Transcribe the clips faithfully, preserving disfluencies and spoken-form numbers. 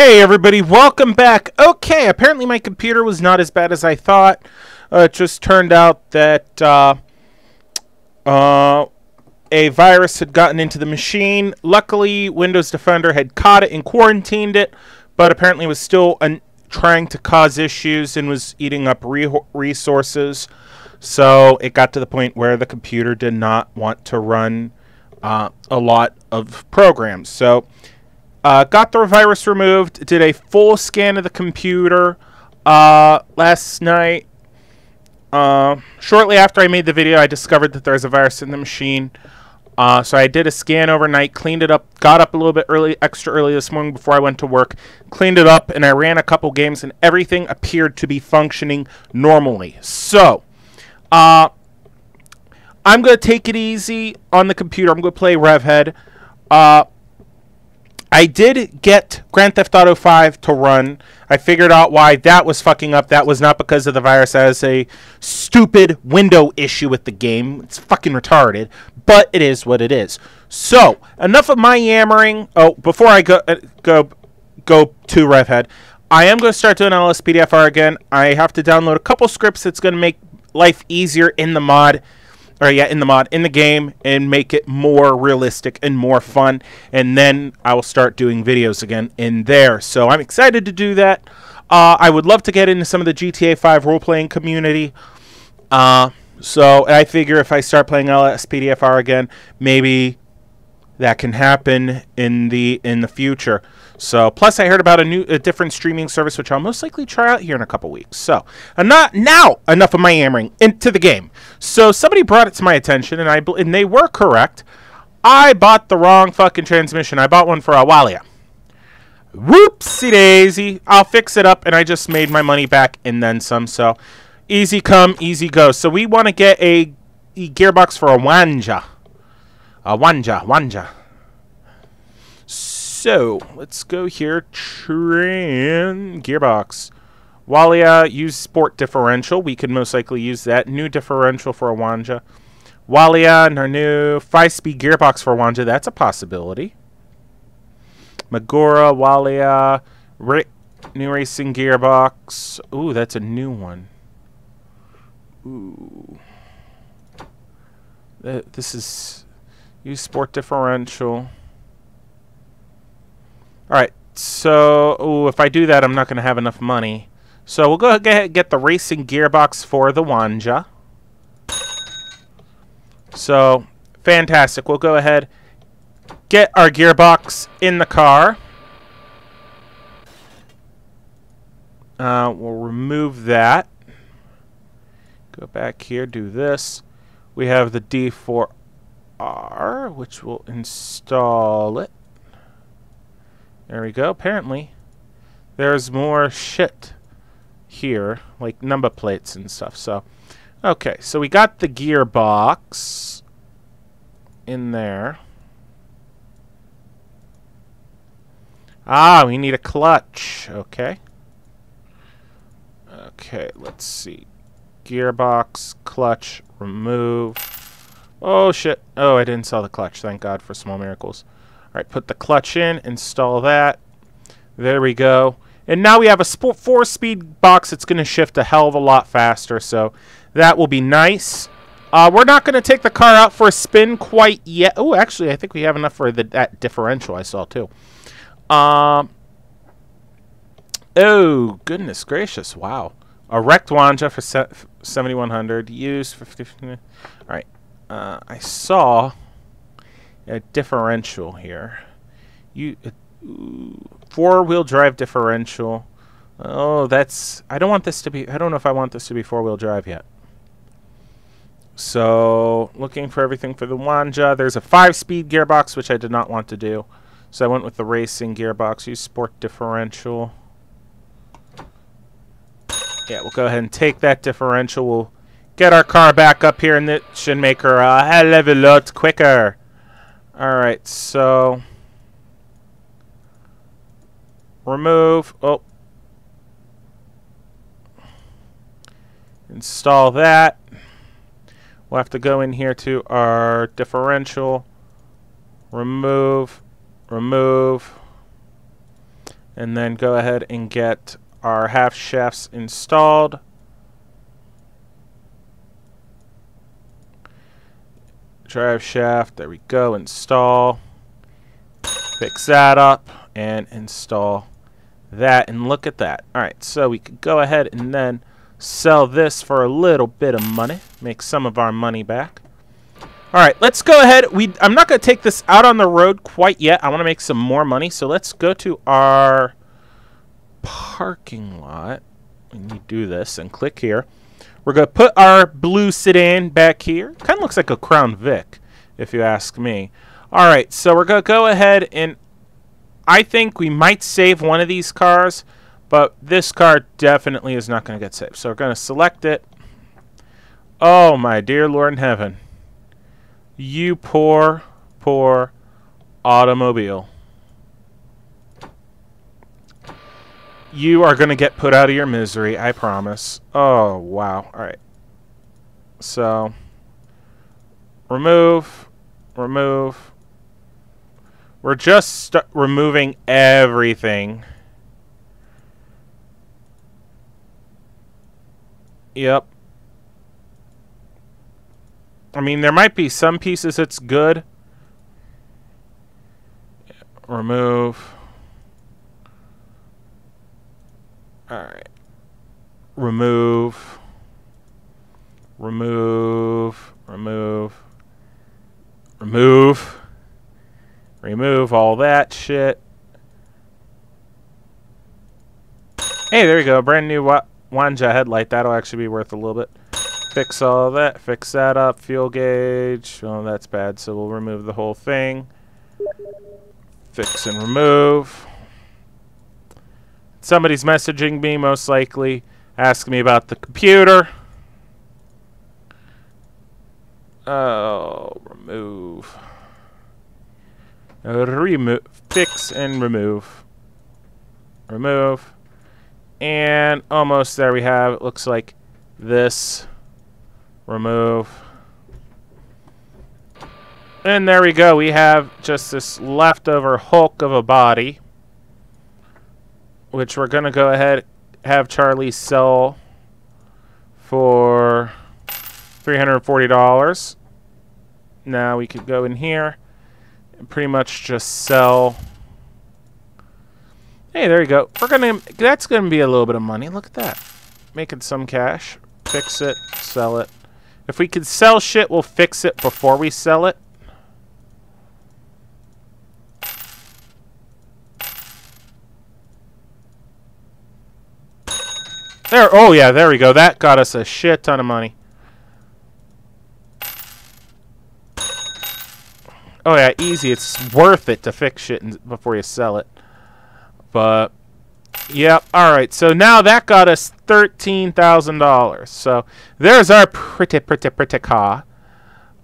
Hey everybody, welcome back. Okay, apparently my computer was not as bad as I thought. Uh, it just turned out that uh, uh, a virus had gotten into the machine. Luckily, Windows Defender had caught it and quarantined it, but apparently was still an trying to cause issues and was eating up re resources. So it got to the point where the computer did not want to run uh, a lot of programs. So Uh, got the virus removed, did a full scan of the computer uh, last night. Uh, shortly after I made the video, I discovered that there's a virus in the machine. Uh, so I did a scan overnight, cleaned it up, got up a little bit early, extra early this morning before I went to work, cleaned it up, and I ran a couple games, and everything appeared to be functioning normally. So, uh, I'm going to take it easy on the computer. I'm going to play RevHead. Uh... I did get Grand Theft Auto five to run. I figured out why that was fucking up. That was not because of the virus. That is a stupid window issue with the game. It's fucking retarded, but it is what it is. So, enough of my yammering. Oh, before I go uh, go go to RevHead, I am going to start doing L S P D F R again. I have to download a couple scripts that's going to make life easier in the mod. Or yeah, in the mod, in the game, and make it more realistic and more fun. And then I will start doing videos again in there. So I'm excited to do that. Uh, I would love to get into some of the G T A five role-playing community. Uh, so I figure if I start playing L S P D F R again, maybe that can happen in the in the future. So, plus I heard about a new, a different streaming service, which I'll most likely try out here in a couple weeks. So, and not now. Enough of my yammering. Into the game. So somebody brought it to my attention, and I and they were correct. I bought the wrong fucking transmission. I bought one for a Walia. Whoopsie daisy. I'll fix it up, and I just made my money back and then some. So, easy come, easy go. So we want to get a, a gearbox for a Wanja. Uh, Wanja, Wanja. So, let's go here. Tran gearbox. Walia, use sport differential. We could most likely use that. New differential for a Wanja. Walia and our new five-speed gearbox for Wanja. That's a possibility. Magura, Walia, ra new racing gearbox. Ooh, that's a new one. Ooh. Uh, this is... Use sport differential. Alright, so ooh, if I do that, I'm not going to have enough money. So we'll go ahead and get the racing gearbox for the Wanja. So, fantastic. We'll go ahead, get our gearbox in the car. Uh, we'll remove that. Go back here, do this. We have the D four R. Which will install it. There we go. Apparently, there's more shit here, like number plates and stuff. So, okay, so we got the gearbox in there. Ah, we need a clutch. Okay. Okay, let's see. Gearbox, clutch, remove. Oh, shit. Oh, I didn't sell the clutch. Thank God for small miracles. All right, put the clutch in. Install that. There we go. And now we have a four-speed box that's going to shift a hell of a lot faster, so that will be nice. Uh, we're not going to take the car out for a spin quite yet. Oh, actually, I think we have enough for the, that differential I saw, too. Um. Oh, goodness gracious. Wow. A wrecked Wanja for seventy-one hundred. Used for fifty. All right. Uh, I saw a differential here. You uh, four-wheel drive differential. Oh, that's. I don't want this to be. I don't know if I want this to be four-wheel drive yet. So, looking for everything for the Wanja. There's a five-speed gearbox, which I did not want to do. So I went with the racing gearbox. Use sport differential. Yeah, we'll go ahead and take that differential. We'll get our car back up here, and it should make her a hell of a lot quicker. Alright, so... remove. Oh. Install that. We'll have to go in here to our differential. Remove. Remove. and then go ahead and get our half shafts installed. Drive shaft, there we go, install, fix that up, and install that, and look at that. Alright, so we could go ahead and then sell this for a little bit of money, make some of our money back. Alright, let's go ahead. We I'm not going to take this out on the road quite yet. I want to make some more money, so let's go to our parking lot. When you do this and click here, we're going to put our blue sedan back here. Kind of looks like a Crown Vic, if you ask me. Alright, so we're going to go ahead and I think we might save one of these cars, but this car definitely is not going to get saved. So we're going to select it. Oh, my dear Lord in heaven. You poor, poor automobile. You are going to get put out of your misery, I promise. Oh, wow. All right. So, remove, remove. We're just st- removing everything. Yep. I mean, there might be some pieces that's good. Remove. Alright. Remove. Remove. Remove. Remove. Remove all that shit. Hey, there you go. Brand new wa Wanja headlight. That'll actually be worth a little bit. Fix all that. Fix that up. Fuel gauge. Oh, that's bad. So we'll remove the whole thing. Fix and remove. Somebody's messaging me, most likely. Asking me about the computer. Oh, remove. Remove. Fix and remove. Remove. And almost there we have. It looks like this. Remove. And there we go. We have just this leftover hulk of a body, which we're going to go ahead have Charlie sell for three hundred forty dollars. Now we could go in here and pretty much just sell. Hey, there you go. We're going to that's going to be a little bit of money. Look at that. Making some cash. Fix it, sell it. If we can sell shit, we'll fix it before we sell it. There, oh yeah, there we go. That got us a shit ton of money. Oh yeah, easy. It's worth it to fix shit before you sell it. But, yep. Alright, so now that got us thirteen thousand dollars. So, there's our pretty, pretty, pretty car.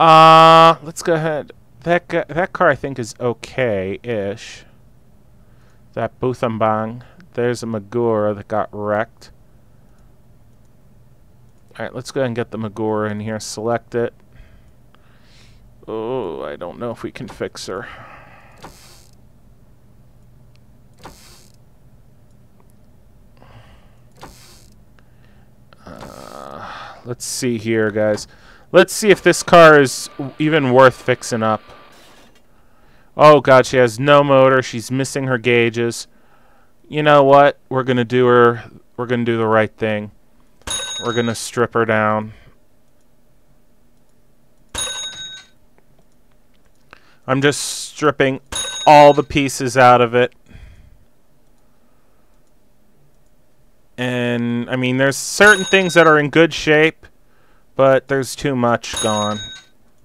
Uh, let's go ahead. That, that car, I think, is okay-ish. That Boothambang. There's a Magura that got wrecked. Alright, let's go ahead and get the Magura in here. Select it. Oh, I don't know if we can fix her. Let's see here, guys. Let's see if this car is even worth fixing up. Oh, God, she has no motor. She's missing her gauges. You know what? We're going to do her... We're going to do the right thing. We're going to strip her down. I'm just stripping all the pieces out of it. And, I mean, there's certain things that are in good shape, but there's too much gone.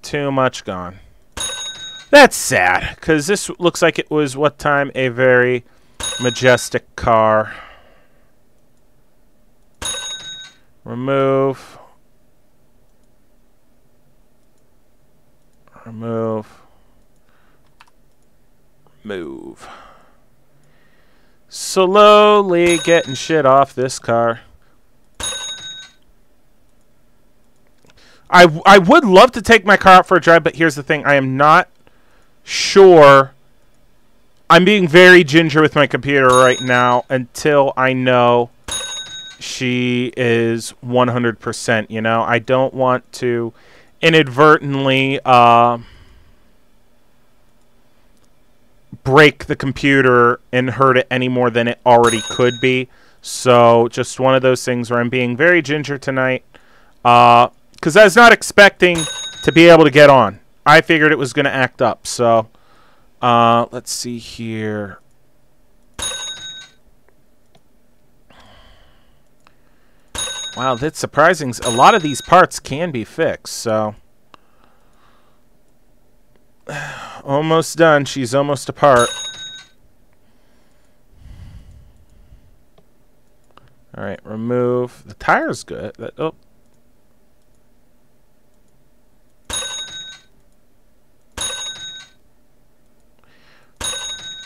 Too much gone. That's sad, because this looks like it was, what time, a very majestic car. Remove. Remove. Move. Slowly getting shit off this car. I, w I would love to take my car out for a drive, but here's the thing. I am not sure I'm being very ginger with my computer right now until I know she is one hundred percent, you know? I don't want to inadvertently uh, break the computer and hurt it any more than it already could be. So, just one of those things where I'm being very ginger tonight. Uh, 'cause I was not expecting to be able to get on. I figured it was going to act up, so... Uh, let's see here. Wow, that's surprising. A lot of these parts can be fixed, so... Almost done. She's almost apart. Alright, remove... The tire's good. That, oh.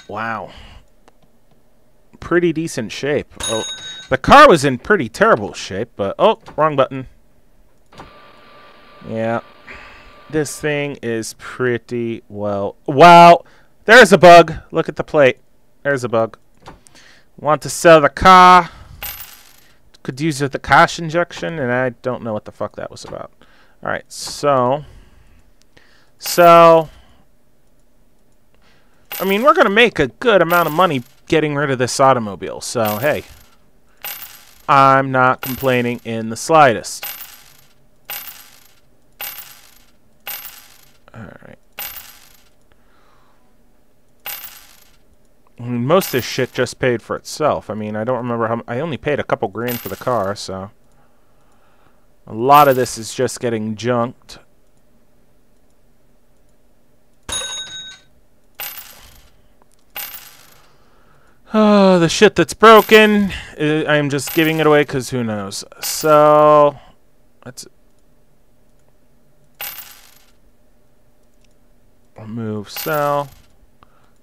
Wow. Pretty decent shape. Oh, the car was in pretty terrible shape, but... Oh, wrong button. Yeah. This thing is pretty well... Wow! There's a bug! Look at the plate. There's a bug. Want to sell the car. Could use it with the cash injection, and I don't know what the fuck that was about. Alright, so... So... I mean, we're going to make a good amount of money getting rid of this automobile, so hey. I'm not complaining in the slightest. Alright. I mean, most of this shit just paid for itself. I mean, I don't remember how... I only paid a couple grand for the car, so... A lot of this is just getting junked. Oh, the shit that's broken. Uh, I'm just giving it away because who knows. So, let's remove cell.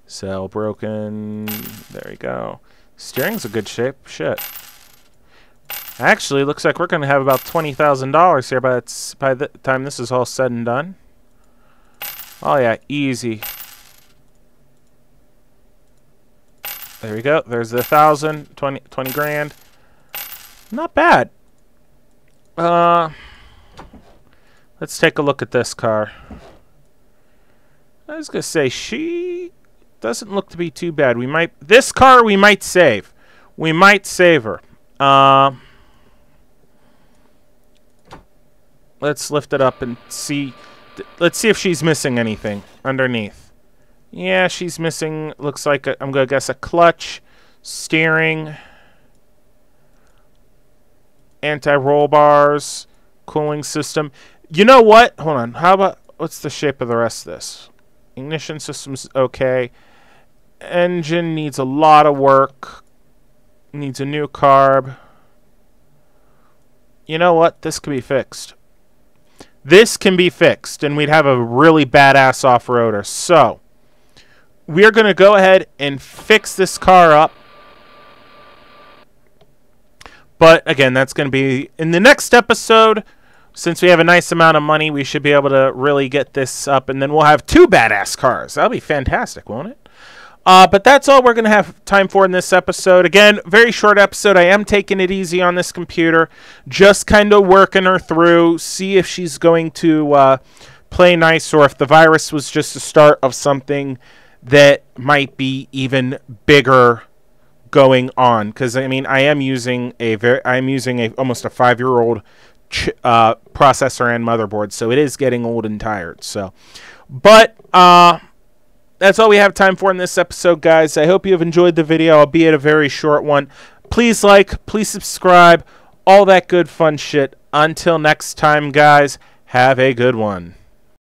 Cell broken. There we go. Steering's a good shape. Shit. Actually, looks like we're going to have about twenty thousand dollars here by, it's, by the time this is all said and done. Oh, yeah. Easy. There we go. There's the thousand, twenty, twenty grand. Not bad. Uh, let's take a look at this car. I was gonna say she doesn't look to be too bad. We might this car we might save. We might save her. Uh, let's lift it up and see. Let's see if she's missing anything underneath. Yeah, she's missing, looks like, a, I'm going to guess, a clutch, steering, anti-roll bars, cooling system. You know what? Hold on. How about, what's the shape of the rest of this? Ignition system's okay. Engine needs a lot of work. Needs a new carb. You know what? This could be fixed. This can be fixed, and we'd have a really badass off-roader. So... We're going to go ahead and fix this car up. But, again, that's going to be in the next episode. Since we have a nice amount of money, we should be able to really get this up. And then we'll have two badass cars. That'll be fantastic, won't it? Uh, but that's all we're going to have time for in this episode. Again, very short episode. I am taking it easy on this computer. Just kind of working her through. See if she's going to uh, play nice or if the virus was just the start of something that might be even bigger going on, because I mean I am using a very I'm using a almost a five-year-old ch uh, processor and motherboard, so it is getting old and tired. So, but uh, that's all we have time for in this episode, guys. I hope you have enjoyed the video, albeit a very short one. Please like, please subscribe, all that good fun shit. Until next time, guys, have a good one.